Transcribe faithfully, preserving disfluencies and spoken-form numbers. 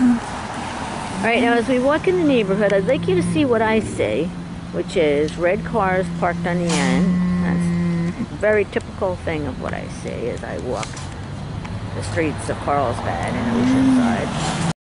Alright, now as we walk in the neighborhood, I'd like you to see what I see, which is red cars parked on the end. That's a very typical thing of what I see as I walk the streets of Carlsbad and Oceanside.